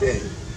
day.